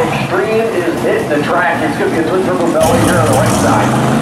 Extreme is hit the track. It's going to be a twin turbo belly here on the right side.